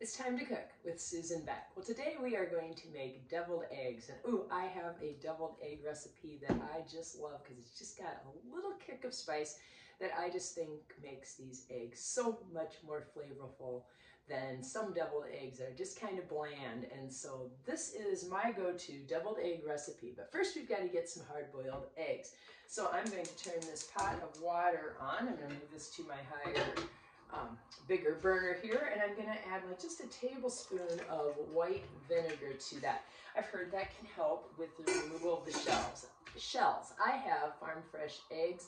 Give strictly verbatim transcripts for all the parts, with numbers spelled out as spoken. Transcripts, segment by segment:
It's time to cook with Susan Beck. Well, today we are going to make deviled eggs. And ooh, I have a deviled egg recipe that I just love because it's just got a little kick of spice that I just think makes these eggs so much more flavorful than some deviled eggs that are just kind of bland. And so this is my go-to deviled egg recipe. But first we've got to get some hard-boiled eggs. So I'm going to turn this pot of water on. I'm going to move this to my higher Um, bigger burner here, and I'm going to add like just a tablespoon of white vinegar to that. I've heard that can help with the removal of the shells. Shells. I have farm fresh eggs,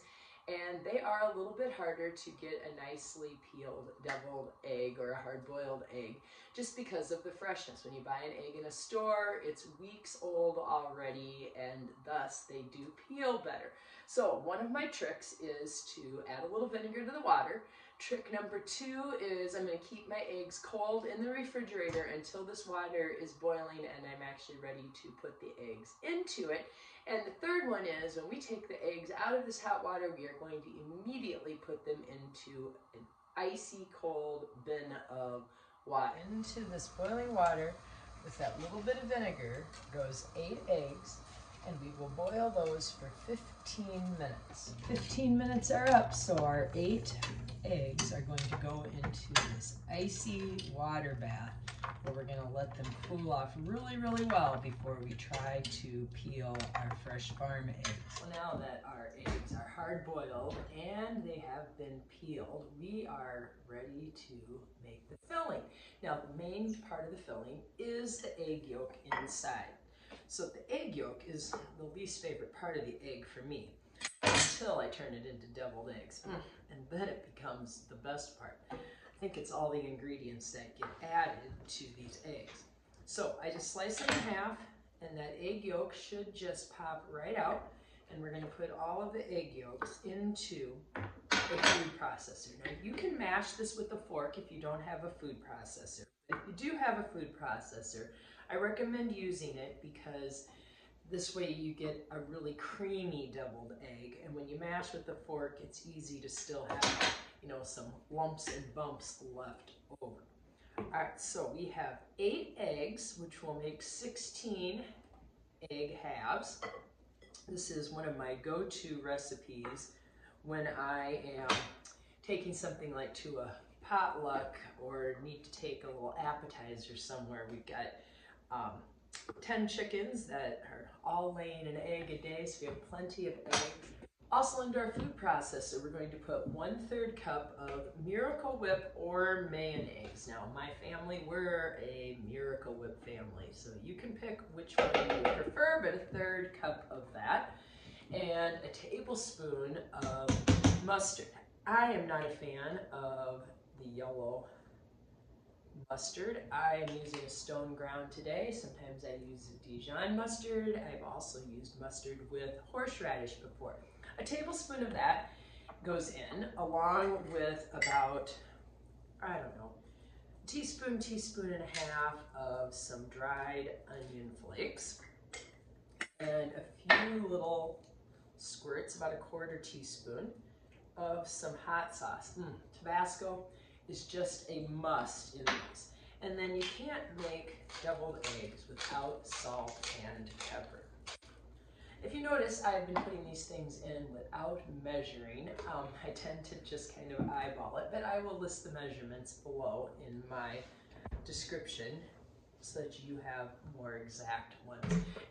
and they are a little bit harder to get a nicely peeled deviled egg or a hard-boiled egg just because of the freshness. When you buy an egg in a store, it's weeks old already, and thus they do peel better. So one of my tricks is to add a little vinegar to the water. Trick number two is I'm going to keep my eggs cold in the refrigerator until this water is boiling and I'm actually ready to put the eggs into it. And the third one is when we take the eggs out of this hot water, we are going to immediately put them into an icy cold bin of water. Into this boiling water with that little bit of vinegar goes eight eggs. And we will boil those for fifteen minutes. fifteen minutes are up, so our eight eggs are going to go into this icy water bath where we're gonna let them cool off really, really well before we try to peel our fresh farm eggs. Well, now that our eggs are hard boiled and they have been peeled, we are ready to make the filling. Now, the main part of the filling is the egg yolk inside. So the egg yolk is the least favorite part of the egg for me until I turn it into deviled eggs. Mm. And then it becomes the best part. I think it's all the ingredients that get added to these eggs. So I just slice it in half and that egg yolk should just pop right out. And we're going to put all of the egg yolks into a food processor. Now you can mash this with a fork if you don't have a food processor. If you do have a food processor, I recommend using it because this way you get a really creamy deviled egg, and when you mash with the fork, it's easy to still have, you know, some lumps and bumps left over. All right, so we have eight eggs, which will make sixteen egg halves. This is one of my go-to recipes when I am taking something like to a potluck or need to take a little appetizer somewhere. We've got um, ten chickens that are all laying an egg a day, so we have plenty of eggs. Also into our food processor, we're going to put one-third cup of Miracle Whip or mayonnaise. Now, my family, we're a Miracle Whip family, so you can pick which one you prefer, but a third cup of that and a tablespoon of mustard. I am not a fan of the yellow mustard. I am using a stone ground today. Sometimes I use Dijon mustard. I've also used mustard with horseradish before. A tablespoon of that goes in along with about, I don't know, a teaspoon, teaspoon and a half of some dried onion flakes and a few little squirts, about a quarter teaspoon of some hot sauce. Mm, Tabasco is just a must in this. And then you can't make deviled eggs without salt and pepper. If you notice, I've been putting these things in without measuring. Um, I tend to just kind of eyeball it, but I will list the measurements below in my description so that you have more exact ones.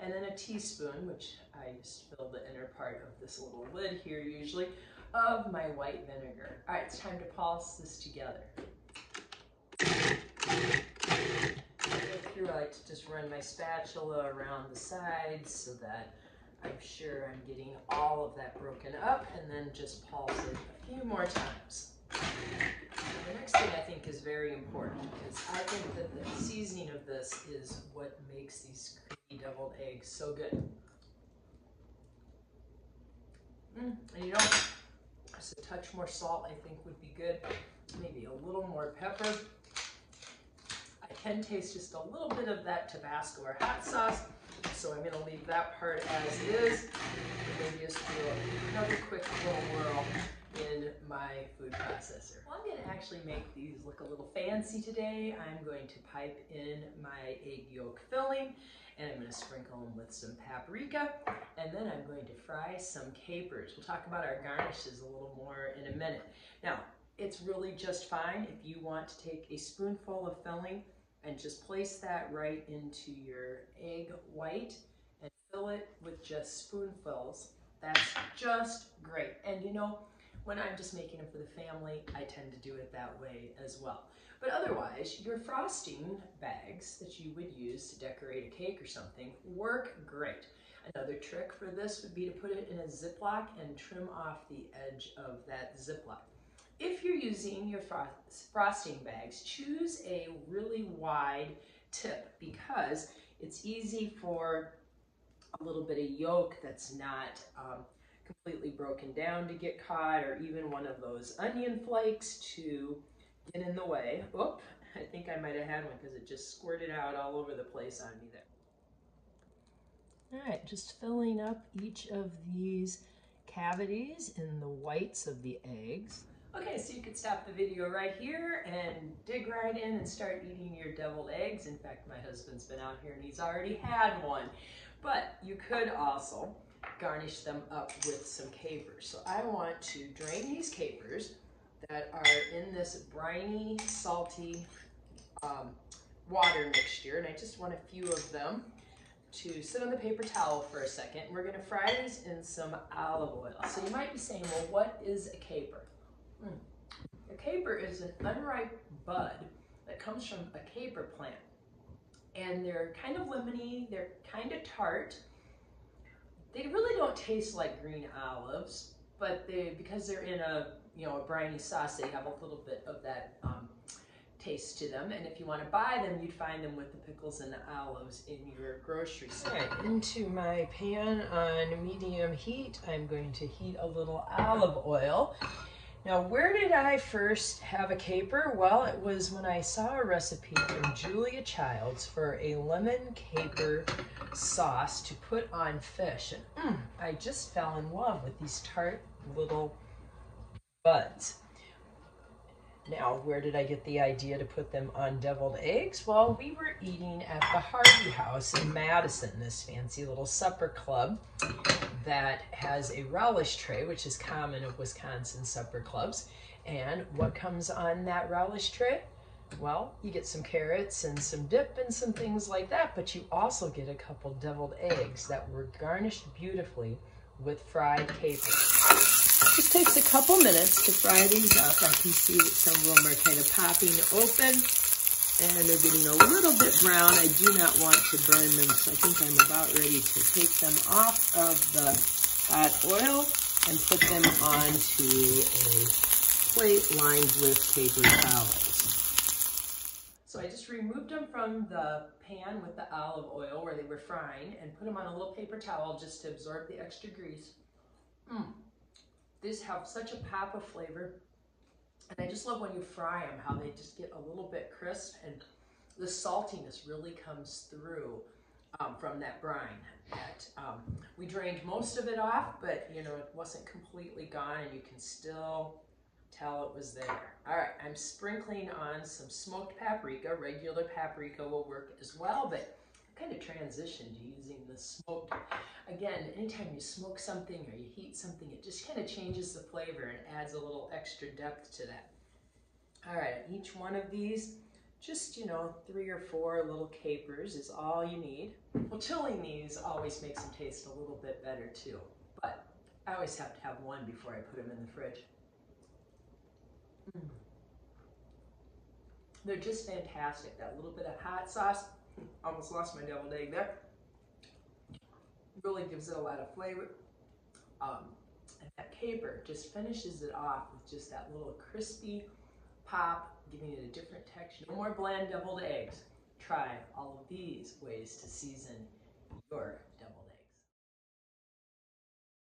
And then a teaspoon, which I just fill the inner part of this little lid here usually, of my white vinegar. All right, it's time to pulse this together. I like to just run my spatula around the sides so that I'm sure I'm getting all of that broken up, and then just pulse it a few more times. The next thing I think is very important because I think that the seasoning of this is what makes these creamy deviled eggs so good. Mm, and you know, just a touch more salt I think would be good, maybe a little more pepper. I can taste just a little bit of that Tabasco or hot sauce, so I'm going to leave that part as is, maybe just do another quick little whirl in my food processor. Well, I'm going to actually make these look a little fancy today. I'm going to pipe in my egg yolk filling, and I'm going to sprinkle them with some paprika, and then I'm going to fry some capers. We'll talk about our garnishes a little more in a minute. Now, it's really just fine if you want to take a spoonful of filling and just place that right into your egg white and fill it with just spoonfuls. That's just great. And you know, when I'm just making them for the family, I tend to do it that way as well. But otherwise, your frosting bags that you would use to decorate a cake or something work great. Another trick for this would be to put it in a Ziploc and trim off the edge of that Ziploc. If you're using your frosting bags, choose a really wide tip because it's easy for a little bit of yolk that's not um, completely broken down to get caught, or even one of those onion flakes to get in the way. Oop, I think I might have had one because it just squirted out all over the place on me there. All right, just filling up each of these cavities in the whites of the eggs. Okay, so you could stop the video right here and dig right in and start eating your deviled eggs. In fact, my husband's been out here and he's already had one. But you could also garnish them up with some capers. So I want to drain these capers that are in this briny, salty um, water mixture. And I just want a few of them to sit on the paper towel for a second. And we're going to fry these in some olive oil. So you might be saying, well, what is a caper? Mm. A caper is an unripe bud that comes from a caper plant, and they're kind of lemony, they're kind of tart. They really don't taste like green olives, but they, because they're in a, you know, a briny sauce, they have a little bit of that um, taste to them. And if you want to buy them, you'd find them with the pickles and the olives in your grocery store. Right, into my pan on medium heat, I'm going to heat a little olive oil. Now, where did I first have a caper? Well, it was when I saw a recipe from Julia Child for a lemon caper sauce to put on fish. And mm, I just fell in love with these tart little buds. Now, where did I get the idea to put them on deviled eggs? Well, we were eating at the Harvey House in Madison, this fancy little supper club that has a relish tray, which is common of Wisconsin supper clubs. And what comes on that relish tray? Well, you get some carrots and some dip and some things like that, but you also get a couple deviled eggs that were garnished beautifully with fried capers. It takes a couple minutes to fry these up. I can see that some of them are kind of popping open and they're getting a little bit brown. I do not want to burn them, so I think I'm about ready to take them off of the hot oil and put them onto a plate lined with paper towels. So I just removed them from the pan with the olive oil where they were frying and put them on a little paper towel just to absorb the extra grease. Mm. These have such a pop of flavor, and I just love when you fry them, how they just get a little bit crisp, and the saltiness really comes through um, from that brine. That um, we drained most of it off, but you know, it wasn't completely gone, and you can still tell it was there. All right, I'm sprinkling on some smoked paprika. Regular paprika will work as well, but kind of transitioned to using the smoked. Again, anytime you smoke something or you heat something, it just kind of changes the flavor and adds a little extra depth to that. All right, each one of these, just, you know, three or four little capers is all you need. Well, chilling these always makes them taste a little bit better too, but I always have to have one before I put them in the fridge. Mm. They're just fantastic. That little bit of hot sauce, almost lost my deviled egg there. Really gives it a lot of flavor. Um, and that caper just finishes it off with just that little crispy pop, giving it a different texture. No more bland deviled eggs. Try all of these ways to season your